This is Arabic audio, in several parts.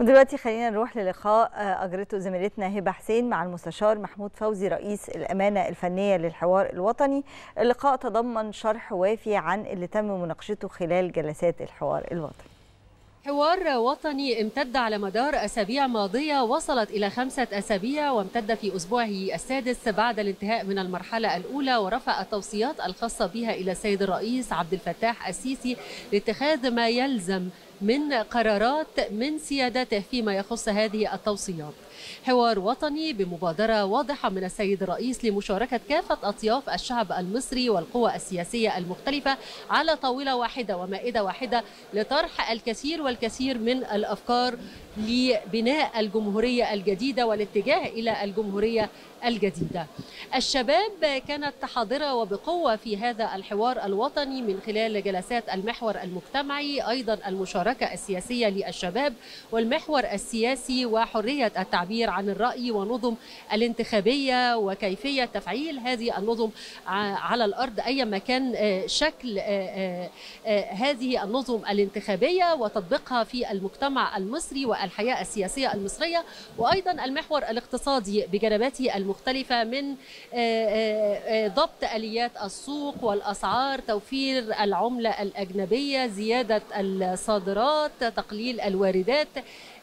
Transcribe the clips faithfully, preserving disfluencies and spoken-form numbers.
ودلوقتي خلينا نروح للقاء اجرته زميلتنا هبه حسين مع المستشار محمود فوزي رئيس الامانه الفنيه للحوار الوطني. اللقاء تضمن شرح وافي عن اللي تم مناقشته خلال جلسات الحوار الوطني. حوار وطني امتد على مدار أسابيع ماضية وصلت إلى خمسة أسابيع وامتد في أسبوعه السادس بعد الانتهاء من المرحلة الأولى، ورفع التوصيات الخاصة بها إلى السيد الرئيس عبد الفتاح السيسي لاتخاذ ما يلزم من قرارات من سيادته فيما يخص هذه التوصيات. حوار وطني بمبادرة واضحة من السيد الرئيس لمشاركة كافة أطياف الشعب المصري والقوى السياسية المختلفة على طاولة واحدة ومائدة واحدة لطرح الكثير والكثير من الأفكار لبناء الجمهورية الجديدة والاتجاه إلى الجمهورية الجديدة. الشباب كانت حاضرة وبقوة في هذا الحوار الوطني من خلال جلسات المحور المجتمعي، أيضا المشاركة السياسية للشباب والمحور السياسي وحرية التعبير عن الرأي ونظم الانتخابية وكيفية تفعيل هذه النظم على الأرض أيما كان شكل هذه النظم الانتخابية وتطبيقها في المجتمع المصري والحياة السياسية المصرية، وأيضا المحور الاقتصادي بجنباته المختلفة من ضبط آليات السوق والأسعار، توفير العملة الأجنبية، زيادة الصادرات، تقليل الواردات،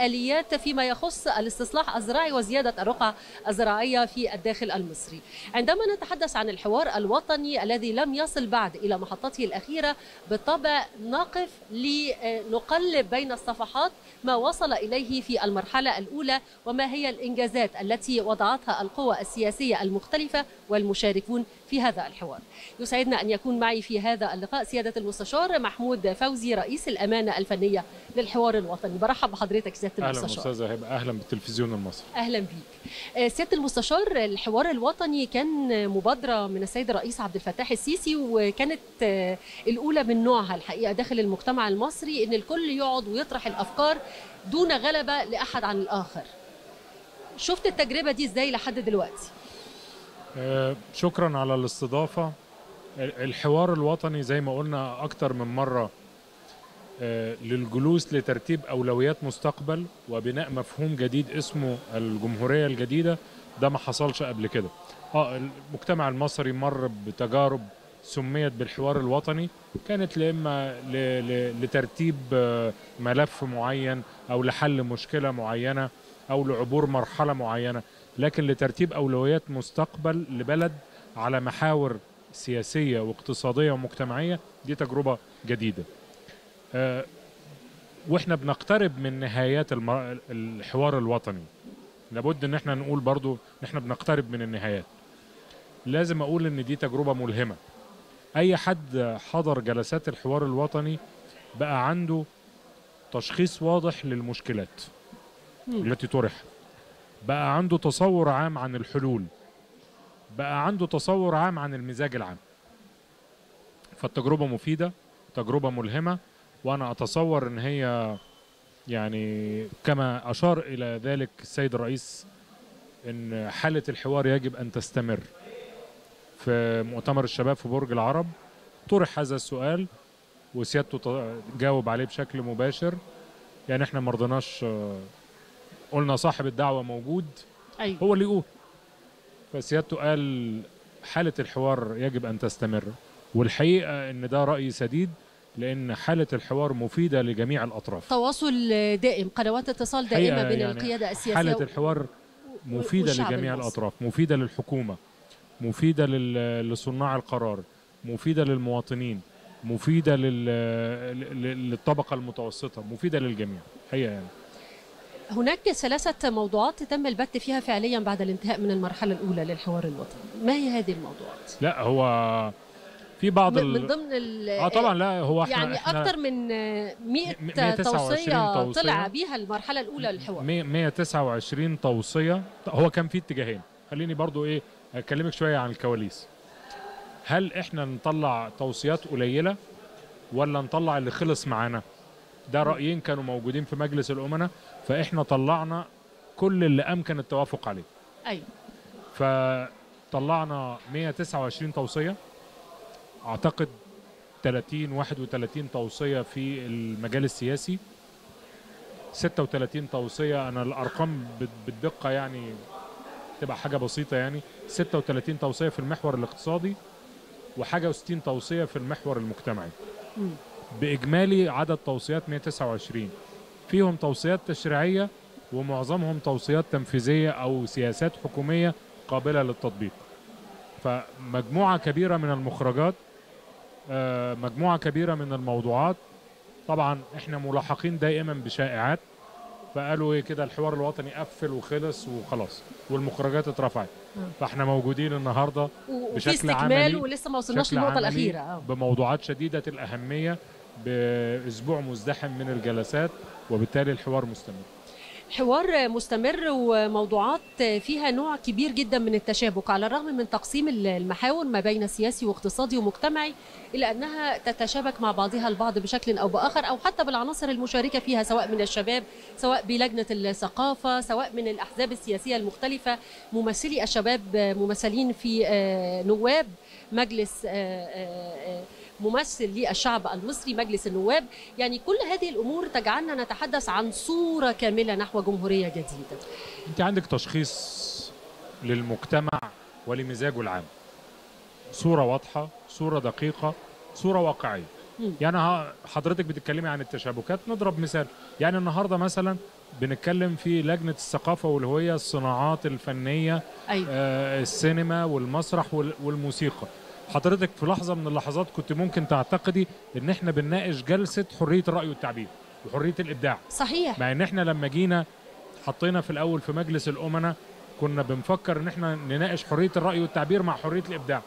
آليات فيما يخص الاستصلاح الزراعي وزيادة الرقعة الزراعية في الداخل المصري. عندما نتحدث عن الحوار الوطني الذي لم يصل بعد إلى محطته الأخيرة بالطبع نقف لنقلب بين الصفحات ما وصل إليه في المرحلة الأولى وما هي الإنجازات التي وضعتها القوى السياسية المختلفة والمشاركون في هذا الحوار. يسعدنا أن يكون معي في هذا اللقاء سيادة المستشار محمود فوزي رئيس الأمانة الفنية للحوار الوطني. برحب بحضرتك سيادة المستشار. أهلا أستاذة هبة، أهلا بالتلفزيون المصري. أهلا بيك سيادة المستشار. الحوار الوطني كان مبادرة من السيد الرئيس عبد الفتاح السيسي وكانت الأولى من نوعها الحقيقة داخل المجتمع المصري، إن الكل يقعد ويطرح الأفكار دون غلبة لأحد عن الآخر. شفت التجربة دي إزاي لحد دلوقتي؟ شكرا على الاستضافة. الحوار الوطني زي ما قلنا أكتر من مرة للجلوس لترتيب أولويات مستقبل وبناء مفهوم جديد اسمه الجمهورية الجديدة. ده ما حصلش قبل كده. آه المجتمع المصري مر بتجارب سميت بالحوار الوطني، كانت لإما لترتيب ملف معين أو لحل مشكلة معينة أو لعبور مرحلة معينة، لكن لترتيب أولويات مستقبل لبلد على محاور سياسية واقتصادية ومجتمعية، دي تجربة جديدة. أه واحنا بنقترب من نهايات الحوار الوطني، لابد ان احنا نقول برضو ان احنا بنقترب من النهايات. لازم اقول ان دي تجربة ملهمة. اي حد حضر جلسات الحوار الوطني بقى عنده تشخيص واضح للمشكلات التي طرحت، بقى عنده تصور عام عن الحلول، بقى عنده تصور عام عن المزاج العام. فالتجربة مفيدة، تجربة ملهمة، وأنا أتصور أن هي يعني كما أشار إلى ذلك السيد الرئيس أن حالة الحوار يجب أن تستمر. في مؤتمر الشباب في برج العرب طرح هذا السؤال وسيادته جاوب عليه بشكل مباشر. يعني إحنا ما رضيناش، قلنا صاحب الدعوة موجود، أيوة. هو اللي يقول. فسيادته قال حالة الحوار يجب أن تستمر، والحقيقة أن ده رأي سديد لأن حالة الحوار مفيدة لجميع الأطراف. تواصل دائم، قنوات اتصال دائمة بين يعني القيادة السياسية. حالة الحوار مفيدة لجميع المصر. الأطراف، مفيدة للحكومة، مفيدة لصناع القرار، مفيدة للمواطنين، مفيدة للطبقة المتوسطة، مفيدة للجميع حقيقة. يعني هناك ثلاثة موضوعات تم البت فيها فعليا بعد الانتهاء من المرحلة الأولى للحوار الوطني. ما هي هذه الموضوعات؟ لا هو في بعض من ضمن ال اه طبعا لا هو احنا يعني احنا اكثر من مئة توصية طلع بيها المرحلة الأولى للحوار. مئة وتسعة وعشرين توصية. هو كان في اتجاهين، خليني برضو ايه اكلمك شوية عن الكواليس. هل احنا نطلع توصيات قليلة ولا نطلع اللي خلص معانا؟ ده رأيين كانوا موجودين في مجلس الأمناء، فاحنا طلعنا كل اللي أمكن التوافق عليه. ايوه. فطلعنا مئة وتسعة وعشرين توصية، أعتقد ثلاثين واحد وثلاثين توصية في المجال السياسي، ستة وثلاثين توصية. أنا الأرقام بالدقة يعني تبقى حاجة بسيطة، يعني ستة وثلاثين توصية في المحور الاقتصادي وحاجة وستين توصية في المحور المجتمعي. بإجمالي عدد توصيات مئة وتسعة وعشرين، فيهم توصيات تشريعية ومعظمهم توصيات تنفيذية أو سياسات حكومية قابلة للتطبيق. فمجموعة كبيرة من المخرجات، مجموعة كبيرة من الموضوعات. طبعا احنا ملاحقين دائما بشائعات، فقالوا ايه كده الحوار الوطني قفل وخلص وخلاص والمخرجات اترفعت. فاحنا موجودين النهارده بشكل عملي ولسه ما وصلناش للنقطه الاخيره، بموضوعات شديده الاهميه، باسبوع مزدحم من الجلسات، وبالتالي الحوار مستمر. حوار مستمر وموضوعات فيها نوع كبير جدا من التشابك، على الرغم من تقسيم المحاور ما بين سياسي واقتصادي ومجتمعي، إلا أنها تتشابك مع بعضها البعض بشكل أو بآخر، أو حتى بالعناصر المشاركة فيها، سواء من الشباب، سواء بلجنة الثقافة، سواء من الأحزاب السياسية المختلفة، ممثلي الشباب ممثلين في نواب مجلس ممثل للشعب المصري مجلس النواب. يعني كل هذه الأمور تجعلنا نتحدث عن صورة كاملة نحو جمهورية جديدة. أنت عندك تشخيص للمجتمع ولمزاجه العام، صورة واضحة، صورة دقيقة، صورة واقعية. م. يعني حضرتك بتتكلمي عن التشابكات، نضرب مثال. يعني النهاردة مثلا بنتكلم في لجنة الثقافة والهوية، الصناعات الفنية، أيوة. آه السينما والمسرح والموسيقى. حضرتك في لحظة من اللحظات كنت ممكن تعتقدي ان احنا بنناقش جلسة حرية الرأي والتعبير وحرية الإبداع، صحيح، مع ان احنا لما جينا حطينا في الأول في مجلس الأمناء كنا بنفكر ان احنا نناقش حرية الرأي والتعبير مع حرية الإبداع.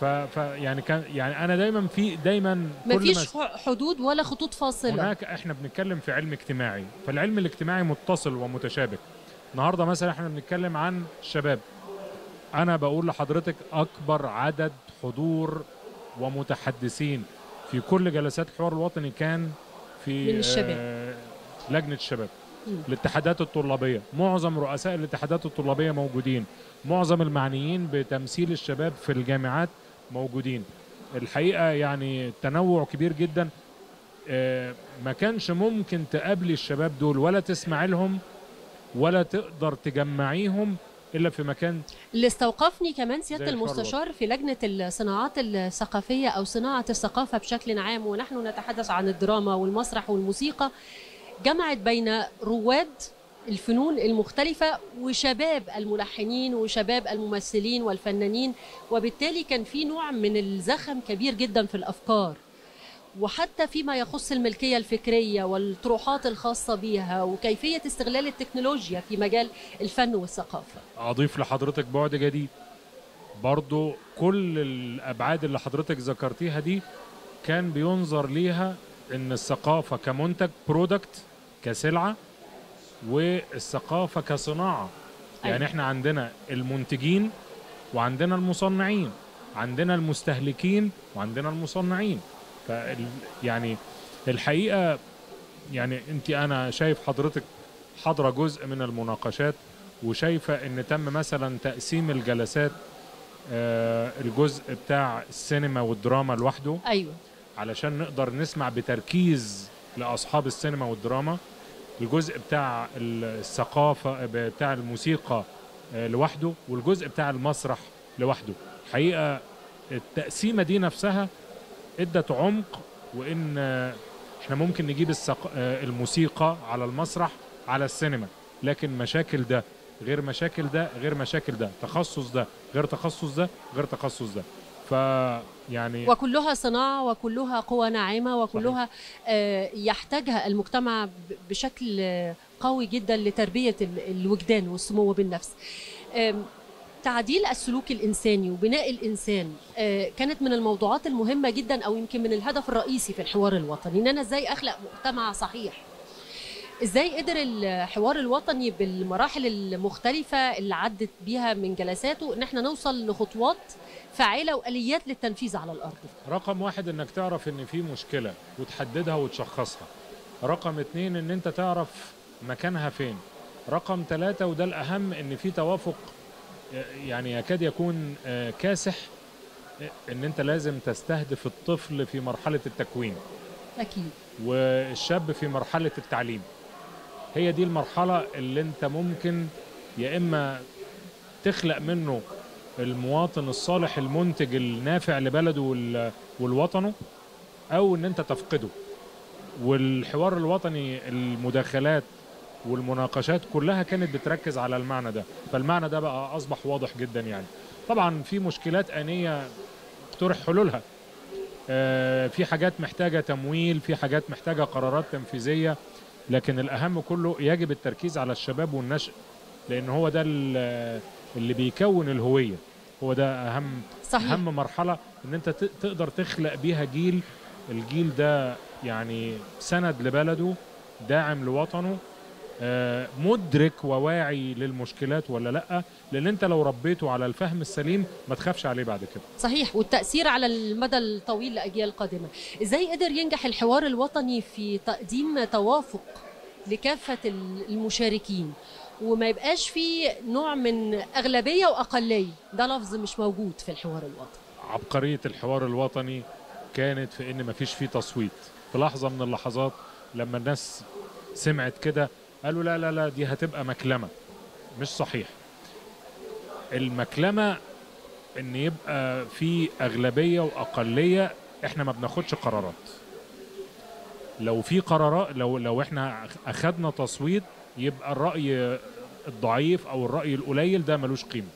ف... ف يعني كان يعني انا دايما في دايما مفيش ما... حدود ولا خطوط فاصلة. هناك احنا بنتكلم في علم اجتماعي، فالعلم الاجتماعي متصل ومتشابك. النهارده مثلا احنا بنتكلم عن الشباب، أنا بقول لحضرتك أكبر عدد حضور ومتحدثين في كل جلسات الحوار الوطني كان في من الشباب. آه لجنة الشباب، مم. الاتحادات الطلابية، معظم رؤساء الاتحادات الطلابية موجودين، معظم المعنيين بتمثيل الشباب في الجامعات موجودين. الحقيقة يعني تنوع كبير جدا، آه ما كانش ممكن تقابلي الشباب دول ولا تسمعي لهم ولا تقدر تجمعيهم إلا في مكان. اللي استوقفني كمان سيادة المستشار في لجنة الصناعات الثقافية أو صناعة الثقافة بشكل عام، ونحن نتحدث عن الدراما والمسرح والموسيقى، جمعت بين رواد الفنون المختلفة وشباب الملحنين وشباب الممثلين والفنانين، وبالتالي كان في نوع من الزخم كبير جدا في الأفكار، وحتى فيما يخص الملكية الفكرية والطروحات الخاصة بيها وكيفية استغلال التكنولوجيا في مجال الفن والثقافة. أضيف لحضرتك بعد جديد برضو، كل الأبعاد اللي حضرتك ذكرتيها دي كان بينظر ليها إن الثقافة كمنتج، برودكت، كسلعة، والثقافة كصناعة. يعني أيوة. إحنا عندنا المنتجين وعندنا المصنعين، عندنا المستهلكين وعندنا المصنعين. ف يعني الحقيقه يعني انت انا شايف حضرتك حاضره جزء من المناقشات، وشايفه ان تم مثلا تقسيم الجلسات، آه الجزء بتاع السينما والدراما لوحده، ايوه، علشان نقدر نسمع بتركيز لاصحاب السينما والدراما، الجزء بتاع الثقافه بتاع الموسيقى آه لوحده، والجزء بتاع المسرح لوحده. الحقيقه التقسيمه دي نفسها ادت عمق، وان احنا ممكن نجيب السق... الموسيقى على المسرح على السينما، لكن مشاكل ده غير مشاكل ده غير مشاكل ده، تخصص ده غير تخصص ده غير تخصص ده. ف يعني وكلها صناعه وكلها قوى ناعمه وكلها آه يحتاجها المجتمع بشكل قوي جدا لتربيه الوجدان والسمو بالنفس. آه تعديل السلوك الإنساني وبناء الإنسان كانت من الموضوعات المهمة جدا، أو يمكن من الهدف الرئيسي في الحوار الوطني، إن أنا إزاي أخلق مجتمع صحيح. إزاي قدر الحوار الوطني بالمراحل المختلفة اللي عدت بيها من جلساته إن إحنا نوصل لخطوات فعالة وآليات للتنفيذ على الأرض؟ رقم واحد إنك تعرف إن في مشكلة وتحددها وتشخصها. رقم اتنين إن أنت تعرف مكانها فين. رقم تلاتة وده الأهم، إن في توافق يعني يكاد يكون كاسح ان انت لازم تستهدف الطفل في مرحلة التكوين، اكيد، والشاب في مرحلة التعليم، هي دي المرحلة اللي انت ممكن يا اما تخلق منه المواطن الصالح المنتج النافع لبلده والوطنه، او ان انت تفقده. والحوار الوطني المداخلات والمناقشات كلها كانت بتركز على المعنى ده، فالمعنى ده بقى اصبح واضح جدا. يعني طبعا في مشكلات آنية اقترح حلولها، في حاجات محتاجة تمويل، في حاجات محتاجة قرارات تنفيذية، لكن الأهم كله يجب التركيز على الشباب والنشء، لأن هو ده اللي بيكون الهوية، هو ده أهم صحيح. أهم مرحلة إن أنت تقدر تخلق بيها جيل، الجيل ده يعني سند لبلده، داعم لوطنه، مدرك وواعي للمشكلات ولا لأ، لأن أنت لو ربيته على الفهم السليم ما تخافش عليه بعد كده. صحيح، والتأثير على المدى الطويل لأجيال قادمة. إزاي قدر ينجح الحوار الوطني في تقديم توافق لكافة المشاركين وما يبقاش في نوع من أغلبية وأقلية؟ ده لفظ مش موجود في الحوار الوطني. عبقرية الحوار الوطني كانت في إن ما فيش فيه تصويت. في لحظة من اللحظات لما الناس سمعت كده قالوا لا لا لا، دي هتبقى مكلمة. مش صحيح. المكلمة ان يبقى في اغلبية واقلية، احنا ما بناخدش قرارات. لو في قرارات، لو لو احنا اخدنا تصويت يبقى الرأي الضعيف او الرأي القليل ده ملوش قيمة.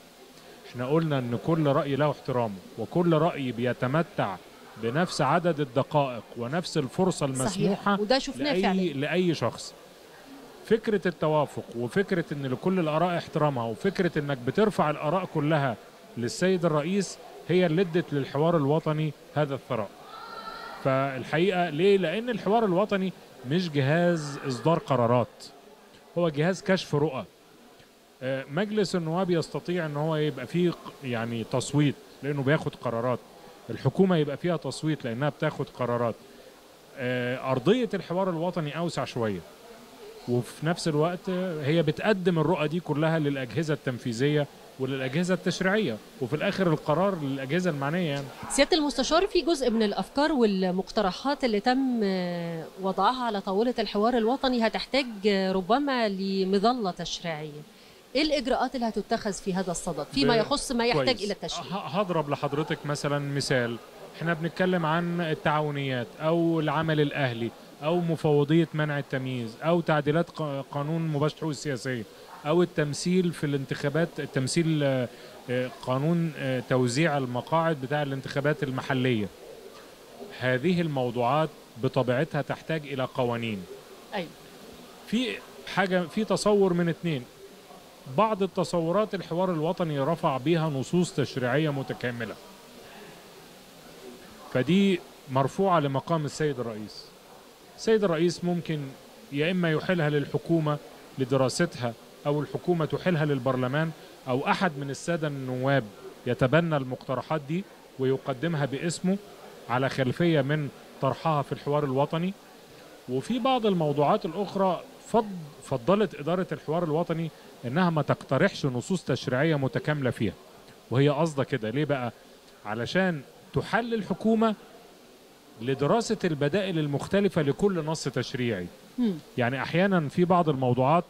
احنا قلنا ان كل رأي له احترامه، وكل رأي بيتمتع بنفس عدد الدقائق ونفس الفرصة المسموحة. صحيح. وده شفناه لأي, لأي شخص. فكرة التوافق وفكرة ان لكل الآراء احترامها وفكرة انك بترفع الآراء كلها للسيد الرئيس هي اللي ادت للحوار الوطني هذا الثراء. فالحقيقة ليه؟ لأن الحوار الوطني مش جهاز إصدار قرارات، هو جهاز كشف رؤى. مجلس النواب يستطيع ان هو يبقى فيه يعني تصويت لأنه بياخد قرارات، الحكومة يبقى فيها تصويت لأنها بتاخد قرارات. أرضية الحوار الوطني أوسع شوية، وفي نفس الوقت هي بتقدم الرؤى دي كلها للأجهزة التنفيذية وللأجهزة التشريعية، وفي الآخر القرار للأجهزة المعنية. يعني سيادة المستشار، في جزء من الأفكار والمقترحات اللي تم وضعها على طاولة الحوار الوطني هتحتاج ربما لمظلة تشريعية. إيه الإجراءات اللي هتتخذ في هذا الصدد فيما يخص ما يحتاج كويس. إلى التشريع؟ هضرب لحضرتك مثلا مثال. إحنا بنتكلم عن التعاونيات أو العمل الأهلي أو مفوضية منع التمييز أو تعديلات قانون مباشرة الحقوق السياسية أو التمثيل في الانتخابات، التمثيل قانون توزيع المقاعد بتاع الانتخابات المحلية. هذه الموضوعات بطبيعتها تحتاج إلى قوانين. أي في حاجة، في تصور من اتنين. بعض التصورات الحوار الوطني رفع بيها نصوص تشريعية متكاملة، فدي مرفوعة لمقام السيد الرئيس. السيد الرئيس ممكن يا إما يحيلها للحكومة لدراستها، أو الحكومة تحيلها للبرلمان، أو أحد من السادة النواب يتبنى المقترحات دي ويقدمها باسمه على خلفية من طرحها في الحوار الوطني. وفي بعض الموضوعات الأخرى فضلت إدارة الحوار الوطني إنها ما تقترحش نصوص تشريعية متكاملة فيها، وهي قصدها كده. ليه بقى؟ علشان تحل الحكومة لدراسة البدائل المختلفة لكل نص تشريعي. م. يعني أحيانا في بعض الموضوعات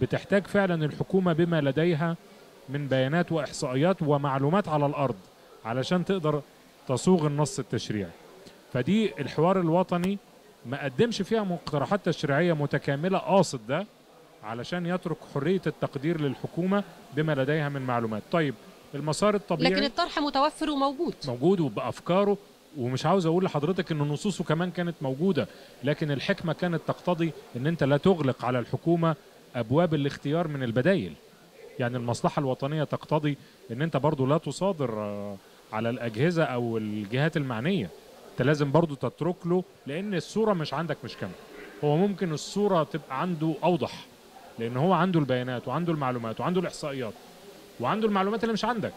بتحتاج فعلا الحكومة بما لديها من بيانات وإحصائيات ومعلومات على الأرض علشان تقدر تصوغ النص التشريعي. فدي الحوار الوطني ما قدمش فيها مقترحات تشريعية متكاملة، قاصد ده علشان يترك حرية التقدير للحكومة بما لديها من معلومات. طيب المسار الطبيعي، لكن الطرح متوفر وموجود، موجود وبأفكاره، ومش عاوز اقول لحضرتك ان نصوصه كمان كانت موجودة، لكن الحكمة كانت تقتضي ان انت لا تغلق على الحكومة ابواب الاختيار من البدايل. يعني المصلحة الوطنية تقتضي ان انت برضو لا تصادر على الاجهزة او الجهات المعنية، انت لازم برضو تترك له، لان الصورة مش عندك مش كاملة. هو ممكن الصورة تبقى عنده اوضح، لان هو عنده البيانات وعنده المعلومات وعنده الاحصائيات وعنده المعلومات اللي مش عندك.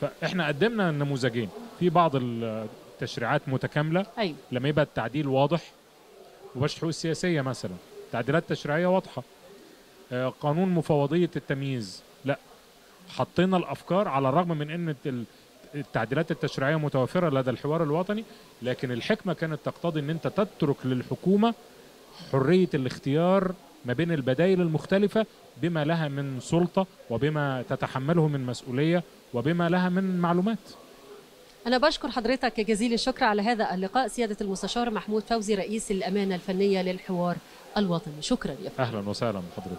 فاحنا قدمنا نموذجين. في بعض التشريعات متكامله، أيوة. لما يبقى التعديل واضح، مباشرة الحقوق السياسيه مثلا تعديلات تشريعيه واضحه. آه قانون مفوضيه التمييز، لا حطينا الافكار على الرغم من ان التعديلات التشريعيه متوفره لدى الحوار الوطني، لكن الحكمه كانت تقتضي ان انت تترك للحكومه حريه الاختيار ما بين البدائل المختلفة بما لها من سلطة وبما تتحمله من مسؤولية وبما لها من معلومات. أنا بشكر حضرتك جزيل الشكر على هذا اللقاء سيادة المستشار محمود فوزي رئيس الأمانة الفنية للحوار الوطني. شكرا يا فندم. أهلا وسهلا بحضرتك.